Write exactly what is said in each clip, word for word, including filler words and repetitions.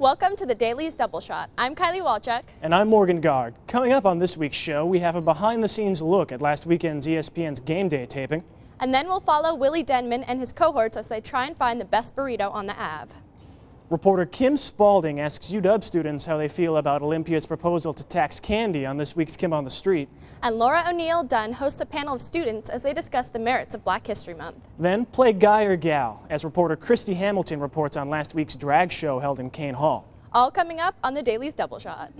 Welcome to The Daily's Double Shot. I'm Kylie Walchuk. And I'm Morgan Gard. Coming up on this week's show, we have a behind-the-scenes look at last weekend's E S P N's Game Day taping. And then we'll follow Willie Denman and his cohorts as they try and find the best burrito on the Ave. Reporter Kim Spaulding asks U W students how they feel about Olympia's proposal to tax candy on this week's Kim on the Street. And Laura O'Neill-Dunn hosts a panel of students as they discuss the merits of Black History Month. Then play guy or gal, as reporter Christy Hamilton reports on last week's drag show held in Kane Hall. All coming up on The Daily's Double Shot.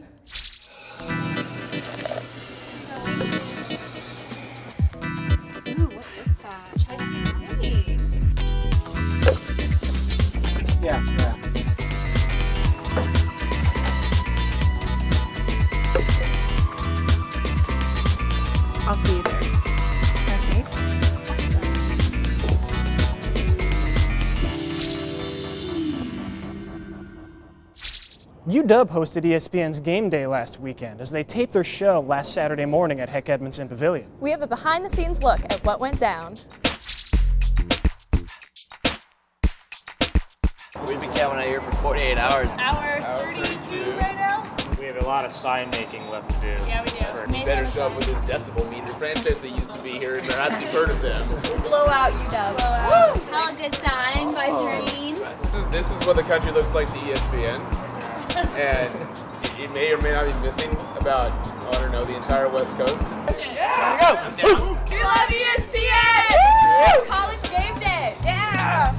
I'll see you there. Okay. U W hosted E S P N's Game Day last weekend as they taped their show last Saturday morning at Heck Edmondson Pavilion. We have a behind-the-scenes look at what went down. We've been camping out here for forty-eight hours. Hour thirty-two right now. We have a lot of sign making left to do. Yeah, we do. You better show up with this decibel meter. Franchise that used to be here, they're not too heard of them. Blow out, you know. Blow out. Woo! How is it signed by Dream? Oh. This, this is what the country looks like to E S P N. And it, it may or may not be missing about, I don't know, the entire West Coast. Yeah! Here we go! We love E S P N! Woo! College Game Day! Yeah!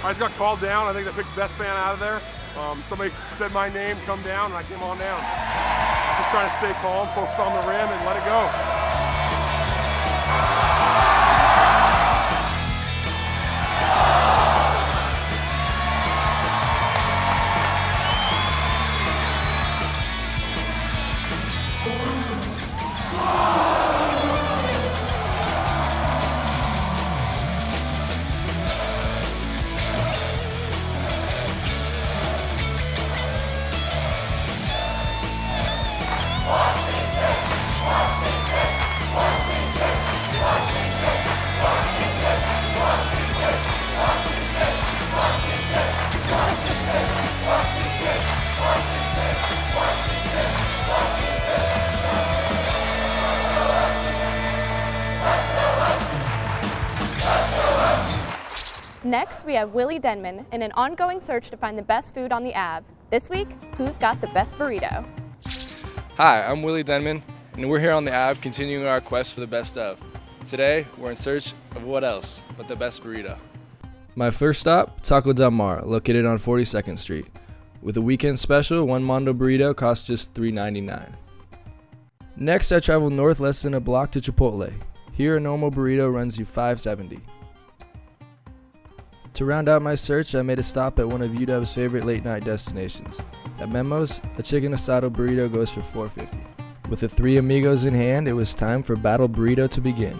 I just got called down. I think they picked the best fan out of there. Um, somebody said my name, come down, and I came on down. Just trying to stay calm, focus on the rim, and let it go. Watch it, watch it, watch it. Next, we have Willie Denman in an ongoing search to find the best food on the Ave. This week, who's got the best burrito? Hi, I'm Willie Denman, and we're here on the Ave continuing our quest for the best of. Today, we're in search of what else but the best burrito. My first stop, Taco Del Mar, located on forty-second street. With a weekend special, one Mondo burrito costs just three ninety-nine. Next, I travel north less than a block to Chipotle. Here, a normal burrito runs you five seventy. To round out my search, I made a stop at one of U W's favorite late-night destinations. At Memo's, a chicken asado burrito goes for four fifty. With the three amigos in hand, it was time for Battle Burrito to begin.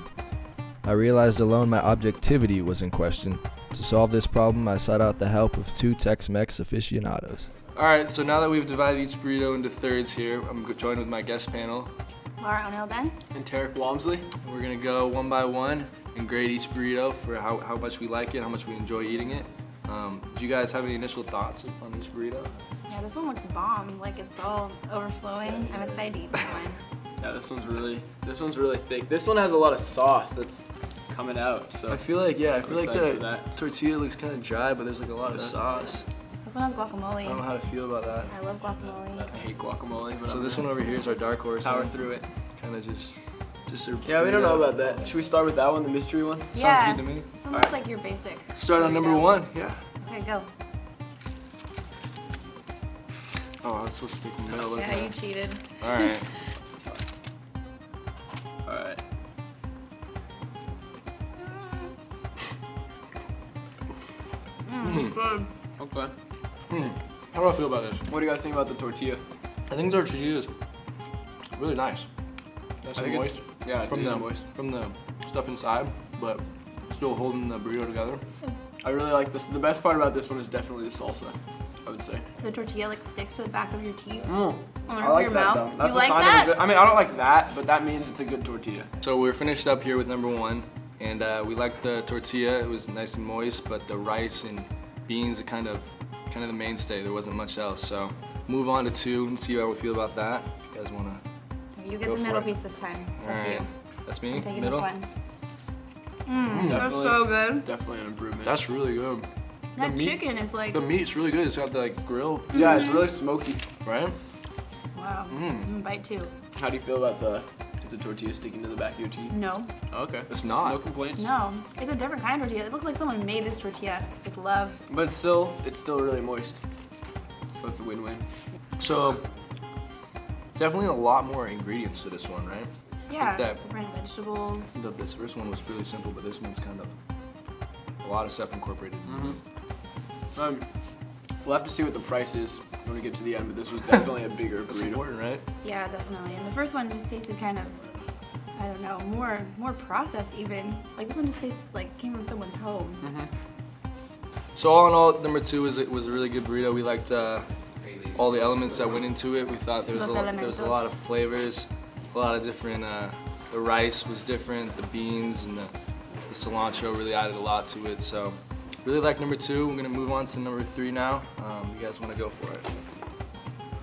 I realized alone my objectivity was in question. To solve this problem, I sought out the help of two Tex-Mex aficionados. Alright, so now that we've divided each burrito into thirds here, I'm joined with my guest panel, Laura O'Neill-Dunn and Tarek Walmsley. We're going to go one by one and grade each burrito for how, how much we like it, how much we enjoy eating it. Um, do you guys have any initial thoughts on each burrito? Yeah, this one looks bomb. Like, it's all overflowing. I'm excited to eat this one. Yeah, this one's really, this one's really thick. This one has a lot of sauce that's coming out. So I feel like, yeah, I feel like the tortilla looks kind of dry, but there's like a lot of sauce. This one has guacamole. I don't know how to feel about that. I love guacamole. I hate guacamole. But so this one over here is our dark horse. Power through it. Kind of just... Just a yeah, we don't know about that. Should we start with that one, the mystery one? Yeah. Sounds good to me. Sounds right. Like your basic. Start on number one, yeah. Okay, go. Oh, I was supposed to stick in the middle, wasn't I? Yeah, you cheated. All right. That's fine. All right. Mm. Mm. Okay. Mm. How do I feel about this? What do you guys think about the tortilla? I think the tortilla is really nice. That's I think moist. It's, yeah, from the moist. From the stuff inside, but still holding the burrito together. Mm. I really like this. The best part about this one is definitely the salsa, I would say. The tortilla like sticks to the back of your teeth. Mm. I like your that mouth. Though. That's you like that? Good, I mean, I don't like that, but that means it's a good tortilla. So we're finished up here with number one, and uh, we liked the tortilla. It was nice and moist, but the rice and beans are kind of, kind of the mainstay. There wasn't much else. So move on to two and see how we feel about that. If you guys wanna. You get Go the middle it. piece this time. That's right. You. That's me? I'm taking middle? This one. Mm, that's so good. Definitely an improvement. That's really good. That the chicken meat, is like... The meat's really good. It's got the like, grill. Mm-hmm. Yeah, it's really smoky. Right? Wow. Mm. Bite two. How do you feel about the... Is the tortilla sticking to the back of your teeth? No. Oh, okay. It's not. No complaints? No. It's a different kind of tortilla. It looks like someone made this tortilla with love. But it's still, it's still really moist. So it's a win-win. So... Definitely a lot more ingredients to this one, right? Yeah, that, different vegetables. The, this first one was really simple, but this one's kind of a lot of stuff incorporated. Mm-hmm. um, we'll have to see what the price is when we get to the end, but this was definitely a bigger burrito. That's important, right? Yeah, definitely. And the first one just tasted kind of, I don't know, more more processed even. Like this one just tastes like came from someone's home. Mm-hmm. So all in all, number two is it was a really good burrito. We liked. Uh, All the elements that went into it, we thought there was, a lot, there was a lot of flavors, a lot of different, uh, the rice was different, the beans and the, the cilantro really added a lot to it. So, really like number two. We're gonna move on to number three now. Um, you guys wanna go for it?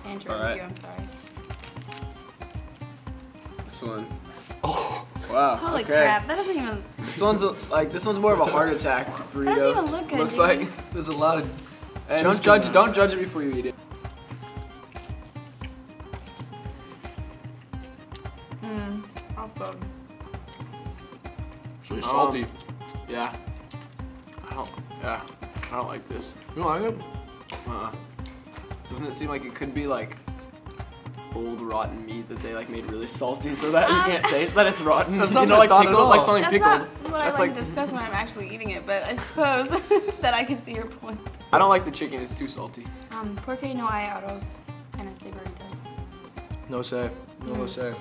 Andrew, all right. You, I'm sorry. This one. Oh, wow, holy okay. crap, that doesn't even... This one's, a, like, this one's more of a heart attack burrito. That doesn't even look good, Looks dude. like there's a lot of... Hey, don't judge, don't judge it before you eat it. Really salty. Um, yeah. I don't. Yeah. I don't like this. You don't like it? Uh. Doesn't it seem like it could be like old rotten meat that they like made really salty so that um, you can't taste that it's rotten? That's not you know, like pickled, like something that's pickled. Not what that's I like, like discuss when I'm actually eating it, but I suppose that I can see your point. I don't like the chicken. It's too salty. Um. Porque no hay arroz en este burrito. No sé. No mm. sé.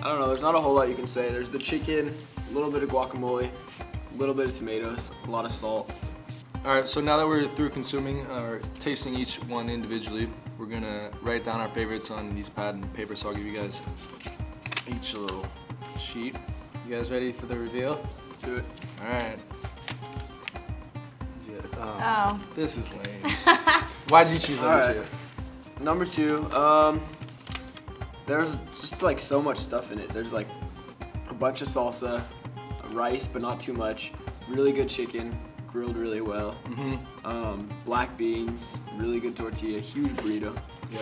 I don't know, there's not a whole lot you can say. There's the chicken, a little bit of guacamole, a little bit of tomatoes, a lot of salt. All right, so now that we're through consuming or tasting each one individually, we're gonna write down our favorites on these pad and paper, so I'll give you guys each a little sheet. You guys ready for the reveal? Let's do it. All right. Yeah. Um, oh. This is lame. Why'd you choose number right. two? Number two, um, there's just like so much stuff in it. There's like a bunch of salsa, rice, but not too much, really good chicken, grilled really well. Mm-hmm. Um, black beans, really good tortilla, huge burrito. Yeah.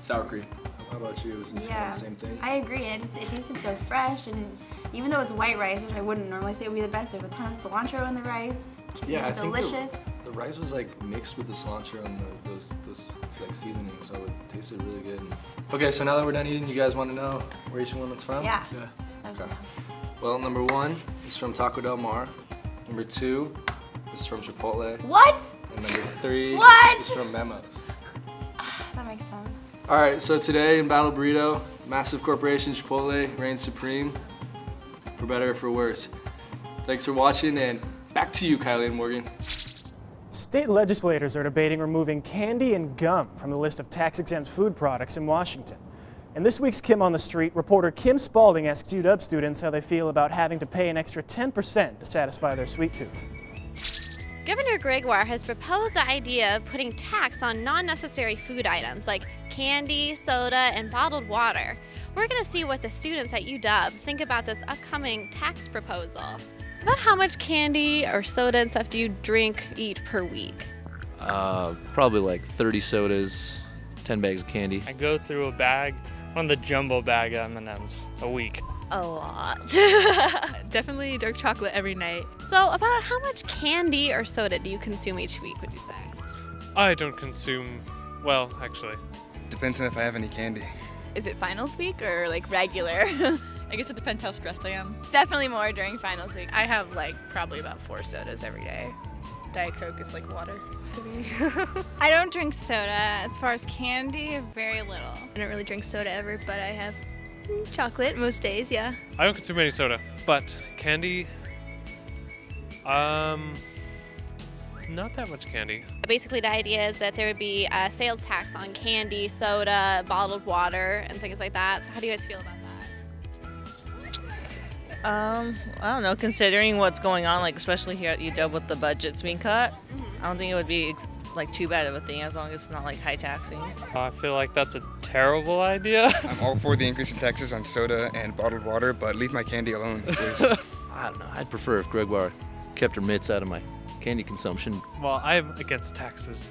Sour cream. How about you? Isn't yeah. the same thing? I agree. It just it tasted so fresh, and even though it's white rice, which I wouldn't normally say would be the best, there's a ton of cilantro in the rice. Chicken yeah, is I delicious. Think the, the rice was like mixed with the cilantro and the, those those it's like seasoning, so it tasted really good. Okay, so now that we're done eating, you guys want to know where each one is from? Yeah. Yeah. Okay. Well, number one is from Taco Del Mar. Number two is from Chipotle. What? And number three what? is from Memo's. That makes sense. All right, so today in Battle Burrito, massive corporation Chipotle reigns supreme, for better or for worse. Thanks for watching, and back to you, Kylie and Morgan. State legislators are debating removing candy and gum from the list of tax-exempt food products in Washington. In this week's Kim on the Street, reporter Kim Spaulding asks U W students how they feel about having to pay an extra ten percent to satisfy their sweet tooth. Governor Gregoire has proposed the idea of putting tax on non-necessary food items like candy, soda, and bottled water. We're going to see what the students at U W think about this upcoming tax proposal. About how much candy or soda and stuff do you drink, eat per week? Uh, probably like thirty sodas, ten bags of candy. I go through a bag, one of the jumbo bag M and M's a week. A lot. Definitely dark chocolate every night. So about how much candy or soda do you consume each week, would you say? I don't consume, well, actually. Depends on if I have any candy. Is it finals week or like regular? I guess it depends how stressed I am. Definitely more during finals week. I have like probably about four sodas every day. Diet Coke is like water to me. I don't drink soda. As far as candy, very little. I don't really drink soda ever, but I have chocolate most days, yeah. I don't consume any soda, but candy, um, not that much candy. Basically the idea is that there would be a sales tax on candy, soda, bottled water, and things like that. So how do you guys feel about that? Um, I don't know, considering what's going on, like especially here at U W with the budgets being cut, mm-hmm. I don't think it would be like too bad of a thing as long as it's not like high taxing. I feel like that's a terrible idea. I'm all for the increase in taxes on soda and bottled water, but leave my candy alone, please. I don't know, I'd prefer if Gregoire kept her mitts out of my candy consumption. Well, I'm against taxes.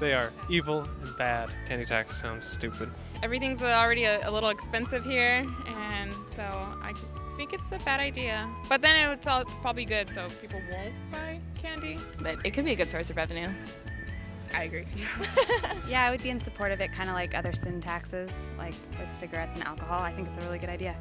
They are evil and bad. Candy tax sounds stupid. Everything's already a, a little expensive here, and so I think it's a bad idea. But then it's all probably good, so people won't buy candy. But it could be a good source of revenue. I agree. Yeah, I would be in support of it, kind of like other sin taxes, like with cigarettes and alcohol. I think it's a really good idea.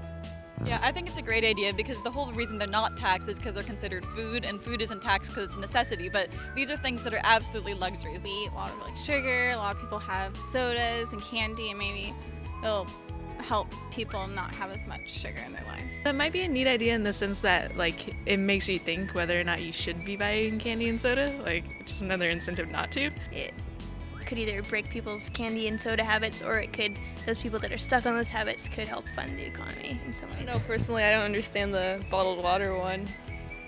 Yeah, I think it's a great idea because the whole reason they're not taxed is because they're considered food, and food isn't taxed because it's a necessity, but these are things that are absolutely luxuries. We eat a lot of like sugar, a lot of people have sodas and candy, and maybe it'll help people not have as much sugar in their lives. That might be a neat idea in the sense that like it makes you think whether or not you should be buying candy and soda, like just another incentive not to. It could either break people's candy and soda habits, or it could, those people that are stuck on those habits could help fund the economy in some ways. I don't know, personally I don't understand the bottled water one.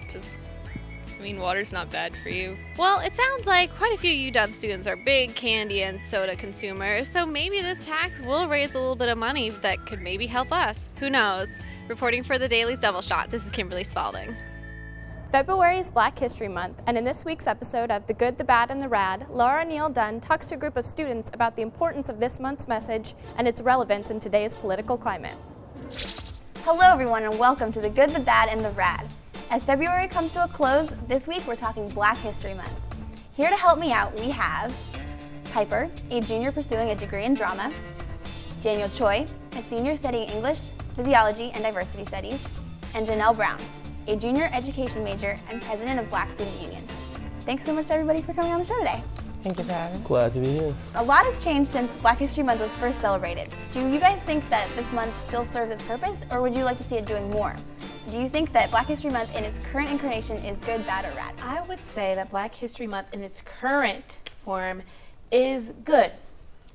Just, I mean, water's not bad for you. Well, it sounds like quite a few U W students are big candy and soda consumers, so maybe this tax will raise a little bit of money that could maybe help us. Who knows? Reporting for The Daily's Double Shot, this is Kimberly Spaulding. February is Black History Month, and in this week's episode of The Good, the Bad, and the Rad, Laura O'Neill-Dunn talks to a group of students about the importance of this month's message and its relevance in today's political climate. Hello everyone, and welcome to The Good, the Bad, and the Rad. As February comes to a close, this week we're talking Black History Month. Here to help me out we have Piper, a junior pursuing a degree in drama; Daniel Choi, a senior studying English, Physiology, and Diversity Studies; and Janelle Brown, a junior education major and president of Black Student Union. Thanks so much to everybody for coming on the show today. Thank you for having me. Glad to be here. A lot has changed since Black History Month was first celebrated. Do you guys think that this month still serves its purpose, or would you like to see it doing more? Do you think that Black History Month in its current incarnation is good, bad, or rad? I would say that Black History Month in its current form is good.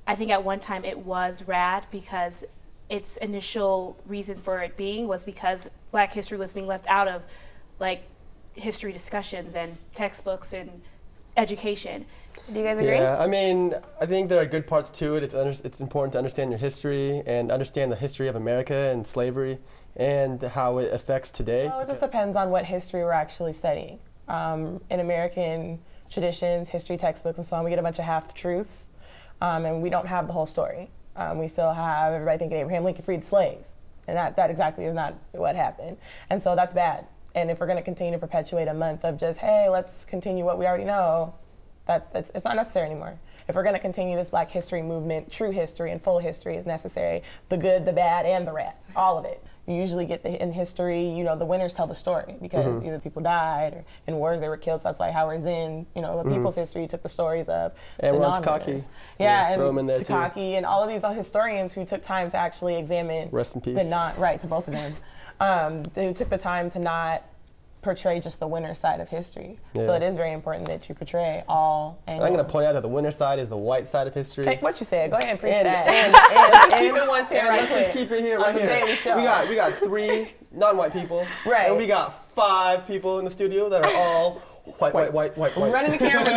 I think at one time it was rad because its initial reason for it being was because Black history was being left out of like history discussions and textbooks and education. Do you guys agree? Yeah, I mean, I think there are good parts to it. It's, under, it's important to understand your history and understand the history of America and slavery and how it affects today. Well, it just depends on what history we're actually studying. um, in American traditions, history textbooks and so on, we get a bunch of half-truths, um, and we don't have the whole story. Um, we still have everybody thinking Abraham Lincoln freed the slaves, and that, that exactly is not what happened. And so that's bad. And if we're going to continue to perpetuate a month of just, hey, let's continue what we already know, that's, that's it's not necessary anymore. If we're going to continue this Black history movement, true history and full history is necessary. The good, the bad, and the rat, all of it. You usually get the, in history, you know, the winners tell the story because mm-hmm. either people died or in wars they were killed. So that's why Howard Zinn, you know, the mm-hmm. people's history took the stories of and the Ron Takaki. Yeah, yeah, and Takaki and all of these historians who took time to actually examine. Rest in peace. The non right to both of them. Um, they took the time to not portray just the winner side of history. Yeah. So it is very important that you portray all angles. I'm going to point out that the winner side is the white side of history. Take what you said. Go ahead and preach and, that. And, and, let's and, keep it one here right Let's just keep it here right here. Daily Show. We got we got three non-white people. Right. And we got five people in the studio that are all White, white, white, white, white. Running the camera. Oh,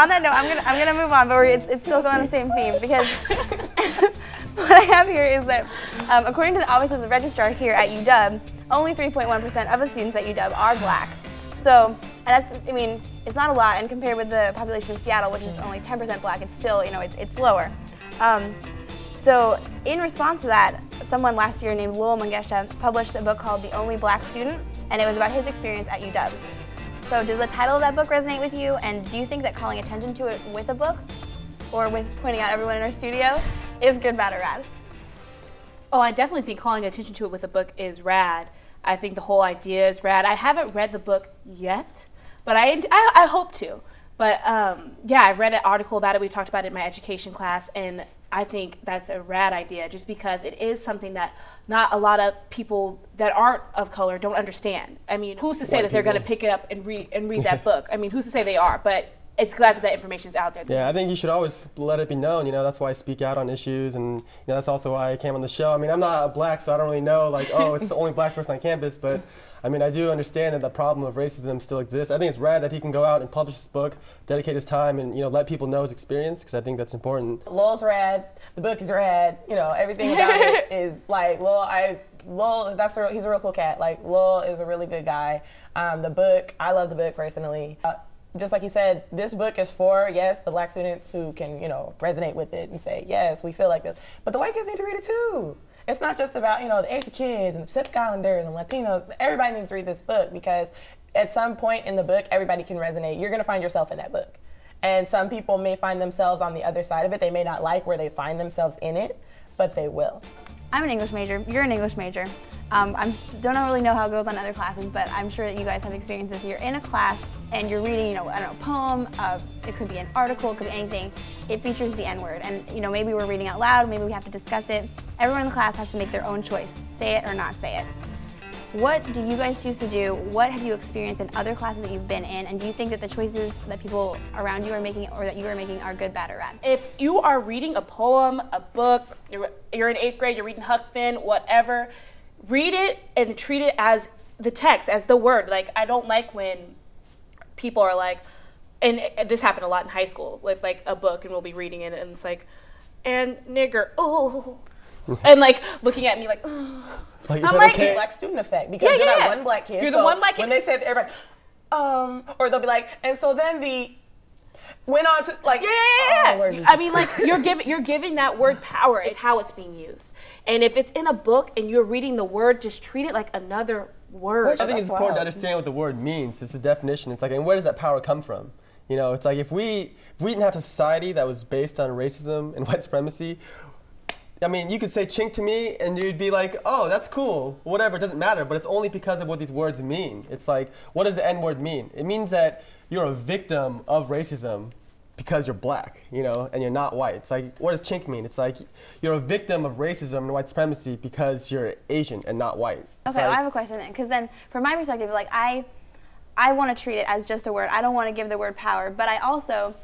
on that note, I'm gonna I'm gonna move on, but we're, it's, it's still going on the same theme because what I have here is that um, according to the Office of the Registrar here at U W, only three point one percent of the students at U W are Black. So, and that's I mean, it's not a lot, and compared with the population of Seattle, which is only ten percent Black, it's still you know it's it's lower. Um, so, in response to that, someone last year named Lowell Mangesha published a book called The Only Black Student, and it was about his experience at U W. So does the title of that book resonate with you, and do you think that calling attention to it with a book, or with pointing out everyone in our studio, is good, bad, or rad? Oh, I definitely think calling attention to it with a book is rad. I think the whole idea is rad. I haven't read the book yet, but I, I, I hope to. But um, yeah, I read an article about it. We talked about it in my education class, and I think that's a rad idea just because it is something that not a lot of people that aren't of color don't understand. I mean, who's to say White that they're going to pick it up and read and read that book? I mean, who's to say they are? But it's glad that that information's out there. Yeah, I think you should always let it be known. You know, that's why I speak out on issues, and you know, that's also why I came on the show. I mean, I'm not Black, so I don't really know. Like, oh, it's the only Black person on campus, but. I mean, I do understand that the problem of racism still exists. I think it's rad that he can go out and publish his book, dedicate his time, and you know, let people know his experience, because I think that's important. Lowell's rad, the book is rad, you know, everything about it is like, Lowell, I, Lowell, that's a, he's a real cool cat. Like, Lowell is a really good guy. Um, the book, I love the book personally. Uh, just like he said, this book is for, yes, the Black students who can, you know, resonate with it and say, yes, we feel like this. But the white kids need to read it too. It's not just about, you know, the Asian kids and the Pacific Islanders and Latinos. Everybody needs to read this book because at some point in the book, everybody can resonate. You're going to find yourself in that book. And some people may find themselves on the other side of it. They may not like where they find themselves in it, but they will. I'm an English major. You're an English major. Um, I don't really know how it goes on other classes, but I'm sure that you guys have experiences. You're in a class and you're reading, you know, I don't know, a poem. Uh, it could be an article. It could be anything. It features the N-word, and you know, maybe we're reading out loud. Maybe we have to discuss it. Everyone in the class has to make their own choice: say it or not say it. What do you guys choose to do? What have you experienced in other classes that you've been in? And do you think that the choices that people around you are making or that you are making are good, bad, or rad? If you are reading a poem, a book, you're, you're in eighth grade, you're reading Huck Finn, whatever, read it and treat it as the text, as the word. Like, I don't like when people are like, and this happened a lot in high school with like a book and we'll be reading it and it's like, and nigger, oh. And like looking at me like, oh. Like, I'm like, okay? Black student effect, because yeah, you're yeah. that one Black kid. You're so the one Black kid. When they say to everybody, um, or they'll be like, and so then the went on to like, yeah, yeah, yeah. I mean, like you're giving you're giving that word power. It's how it's being used, and if it's in a book and you're reading the word, just treat it like another word. I think That's it's wild. important to understand what the word means. It's a definition. It's like, and where does that power come from? You know, it's like if we if we didn't have a society that was based on racism and white supremacy. I mean, you could say chink to me, and you'd be like, oh, that's cool, whatever, it doesn't matter, but it's only because of what these words mean. It's like, what does the N-word mean? It means that you're a victim of racism because you're Black, you know, and you're not white. It's like, what does chink mean? It's like, you're a victim of racism and white supremacy because you're Asian and not white. It's okay, like, well, I have a question then, because then, from my perspective, like, I, I want to treat it as just a word. I don't want to give the word power, but I also,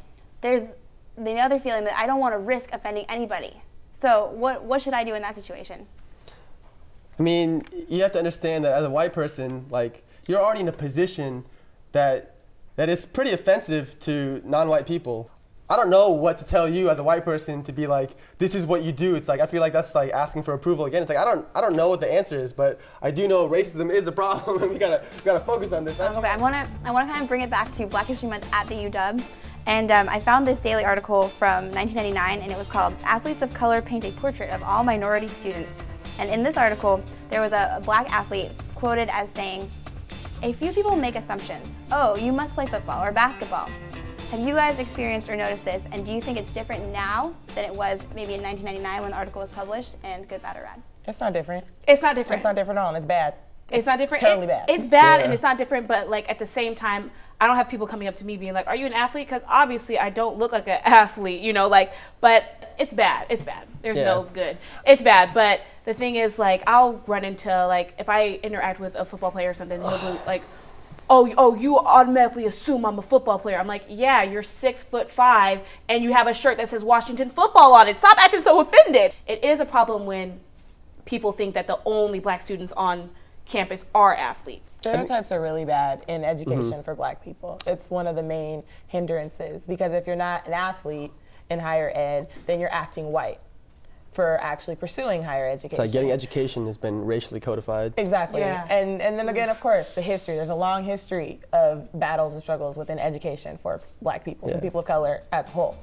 there's the other feeling that I don't want to risk offending anybody. So what, what should I do in that situation? I mean, you have to understand that as a white person, like, you're already in a position that, that is pretty offensive to non-white people. I don't know what to tell you as a white person to be like, this is what you do. It's like, I feel like that's like asking for approval again. It's like, I don't, I don't know what the answer is, but I do know racism is the problem, and we gotta, we gotta focus on this. Okay, I wanna, I wanna kind of bring it back to Black History Month at the U W, and um, I found this daily article from nineteen ninety-nine, and it was called "Athletes of Color Paint a Portrait of All Minority Students." And in this article, there was a black athlete quoted as saying, "A few people make assumptions. Oh, you must play football or basketball. Have you guys experienced or noticed this, and do you think it's different now than it was maybe in nineteen ninety-nine when the article was published?" And good, bad, or rad? It's not different. It's not different. It's not different at all. It's bad. It's, it's not different. Totally it, bad. It's bad, yeah. And it's not different, but like at the same time, I don't have people coming up to me being like, "Are you an athlete?" Because obviously I don't look like an athlete, you know, like, but it's bad. It's bad. There's yeah. no good. It's bad, but the thing is, like, I'll run into, like, if I interact with a football player or something, they'll be like, Oh, oh, you automatically assume I'm a football player. I'm like, yeah, you're six foot five and you have a shirt that says Washington football on it. Stop acting so offended. It is a problem when people think that the only black students on campus are athletes. Stereotypes are really bad in education mm-hmm. for black people. It's one of the main hindrances, because if you're not an athlete in higher ed, then you're acting white for actually pursuing higher education. It's like getting education has been racially codified. Exactly. Yeah. And, and then again, of course, the history. There's a long history of battles and struggles within education for black people, yeah. for people of color as a whole.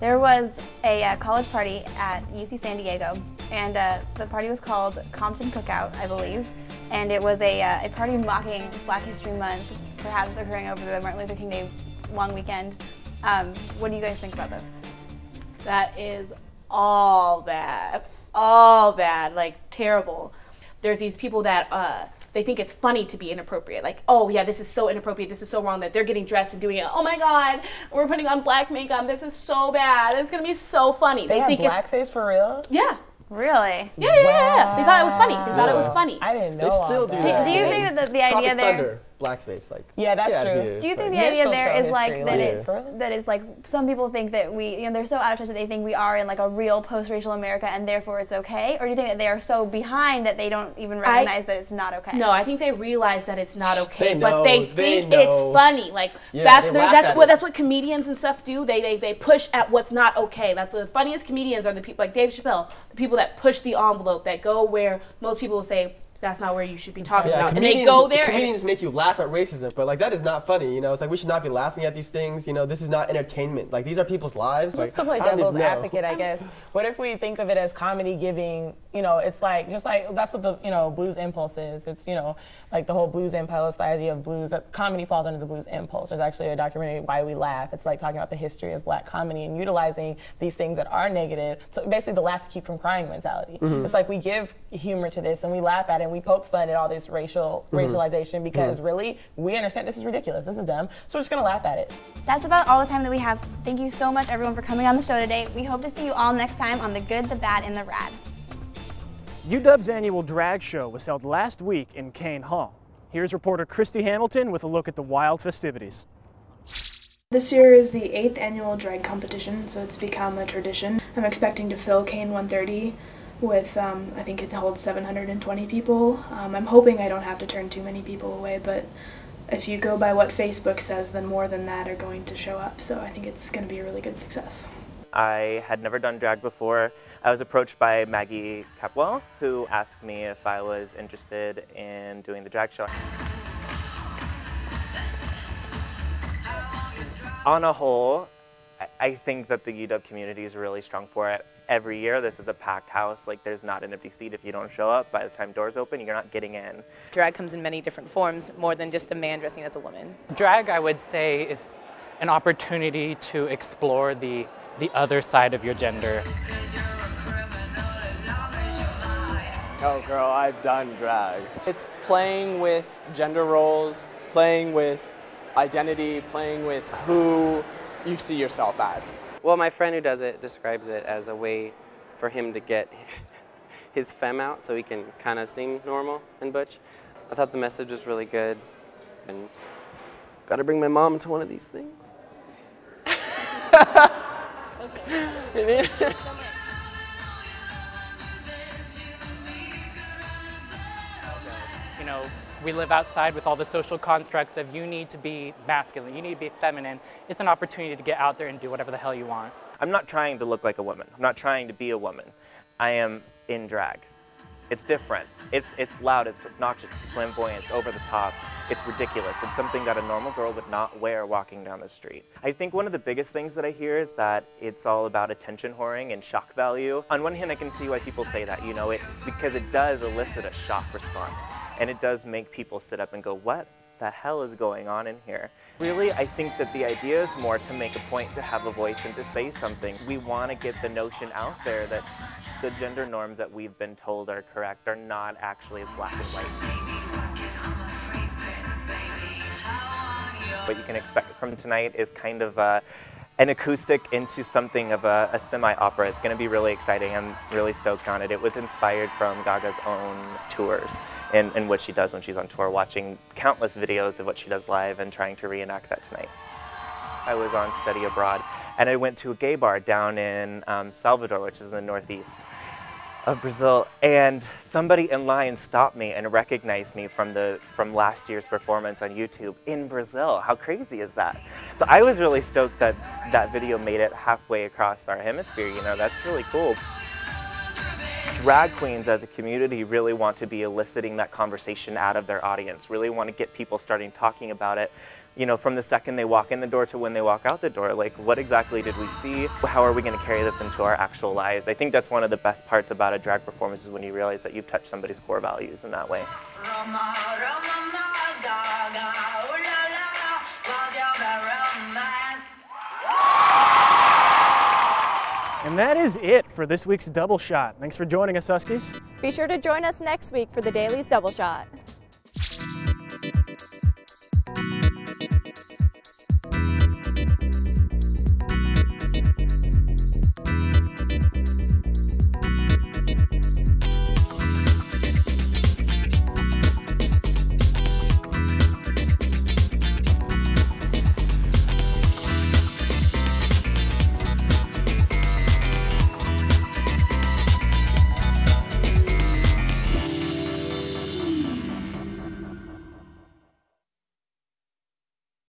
There was a uh, college party at U C San Diego, and uh, the party was called Compton Cookout, I believe. And it was a, uh, a party mocking Black History Month, perhaps occurring over the Martin Luther King Day long weekend. Um, what do you guys think about this? That is all bad, all bad, like terrible. There's these people that uh, they think it's funny to be inappropriate. Like, oh yeah, this is so inappropriate, this is so wrong, that they're getting dressed and doing it. Oh my God, we're putting on black makeup, this is so bad, it's gonna be so funny. They, they think blackface it's, for real? Yeah. Really? Yeah, yeah, yeah, yeah. They thought it was funny, they thought yeah. it was funny. I didn't know. They still do that. Do you think that the, the idea there? Thunder. Blackface, like, yeah, that's true. Here, do you think like, the idea there is history, like that? Yeah. It's that it's like some people think that we, you know, they're so out of touch that they think we are in like a real post-racial America, and therefore it's okay. Or do you think that they are so behind that they don't even recognize I, that it's not okay? No, I think they realize that it's not okay, they know, but they, they think know. It's funny. Like yeah, that's that's what it. that's what comedians and stuff do. They they they push at what's not okay. That's the funniest comedians are the people like Dave Chappelle, the people that push the envelope, that go where most people will say, that's not where you should be talking yeah, about. And they go there. Comedians and make you laugh at racism, but like that is not funny. You know, it's like we should not be laughing at these things. You know, this is not entertainment. Like these are people's lives. Just like, to play devil's advocate, I guess. What if we think of it as comedy giving? You know, it's like just like that's what the you know blues impulse is. It's you know like the whole blues impulse, the idea of blues. That comedy falls under the blues impulse. There's actually a documentary, Why We Laugh. It's like talking about the history of black comedy and utilizing these things that are negative. So basically, the laugh to keep from crying mentality. Mm-hmm. It's like we give humor to this and we laugh at it. We poke fun at all this racial mm-hmm. racialization because mm-hmm. really we understand this is ridiculous, this is dumb, so we're just gonna laugh at it. That's about all the time that we have. Thank you so much everyone for coming on the show today. We hope to see you all next time on The Good, The Bad, and The Rad. U W's annual drag show was held last week in Kane Hall. Here's reporter Christy Hamilton with a look at the wild festivities. This year is the eighth annual drag competition, so it's become a tradition. I'm expecting to fill Kane one thirty. With, um, I think it holds seven hundred twenty people. Um, I'm hoping I don't have to turn too many people away, but if you go by what Facebook says, then more than that are going to show up, so I think it's going to be a really good success. I had never done drag before. I was approached by Maggie Capwell, who asked me if I was interested in doing the drag show. On a whole, I think that the U W community is really strong for it. Every year, this is a packed house. Like, there's not an empty seat. If you don't show up, by the time doors open, you're not getting in. Drag comes in many different forms, more than just a man dressing as a woman. Drag, I would say, is an opportunity to explore the, the other side of your gender. Oh, girl, I've done drag. It's playing with gender roles, playing with identity, playing with who you see yourself as. Well, my friend who does it describes it as a way for him to get his femme out so he can kind of seem normal and butch. I thought the message was really good, and got to bring my mom to one of these things. Okay. you know, we live outside with all the social constructs of you need to be masculine, you need to be feminine. It's an opportunity to get out there and do whatever the hell you want. I'm not trying to look like a woman. I'm not trying to be a woman. I am in drag. It's different. It's, it's loud, it's obnoxious, it's flamboyant, it's over the top, it's ridiculous. It's something that a normal girl would not wear walking down the street. I think one of the biggest things that I hear is that it's all about attention whoring and shock value. On one hand, I can see why people say that, you know, it because it does elicit a shock response. And it does make people sit up and go, what the hell is going on in here? Really, I think that the idea is more to make a point, to have a voice, and to say something. We want to get the notion out there that the gender norms that we've been told are correct are not actually as black and white. What you can expect from tonight is kind of uh, an acoustic into something of a, a semi-opera. It's going to be really exciting. I'm really stoked on it. It was inspired from Gaga's own tours. And, and what she does when she's on tour, watching countless videos of what she does live and trying to reenact that tonight. I was on study abroad, and I went to a gay bar down in um, Salvador, which is in the northeast of Brazil, and somebody in line stopped me and recognized me from the from last year's performance on YouTube in Brazil. How crazy is that? So I was really stoked that that video made it halfway across our hemisphere. You know, that's really cool. Drag queens as a community really want to be eliciting that conversation out of their audience, really want to get people starting talking about it, you know, from the second they walk in the door to when they walk out the door. Like, what exactly did we see? How are we going to carry this into our actual lives? I think that's one of the best parts about a drag performance is when you realize that you've touched somebody's core values in that way. Roma, Roma, ma, Gaga. And that is it for this week's Double Shot. Thanks for joining us, Huskies. Be sure to join us next week for The Daily's Double Shot.